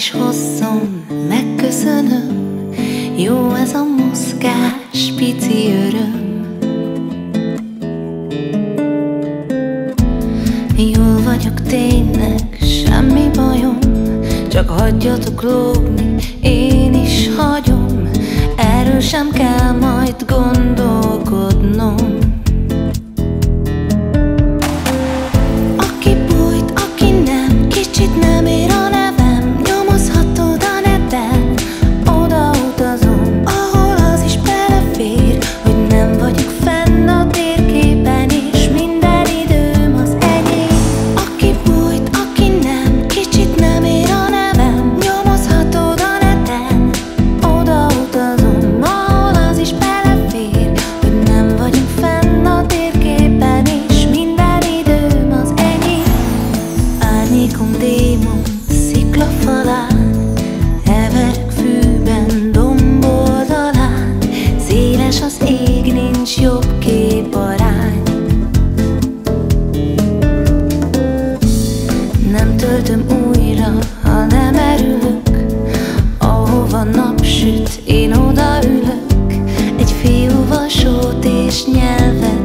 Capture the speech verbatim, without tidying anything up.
is hosszom, megköszönöm. Jó ez a muszkás, pici öröm. Jól vagyok tényleg, semmi bajom. Csak hagyjatok lógni, én is hagyom. Erről sem kell majd gondolkodnom. Aki bújt, aki nem, kicsit nem ér a nevem. Nyomozhatod a neten, odautazom, ahol az is belefér, hogy nem vagyok fenn a térképen, és minden időm az enyém. Aki bújt, aki nem, kicsit nem ér a nevem. Nyomozhatod a neten, odautazom, ahol az is belefér, hogy nem vagyok fenn a térképen, és minden időm az enyém. Árnyékom démon, sziklafalán, heverek fűben, domboldalán. Széles az ég, nincs jobb képarány. Nem töltöm újra, ha nem erülök. Ahova nap süt, én odaülök. Egy fiúval sót és nyelvet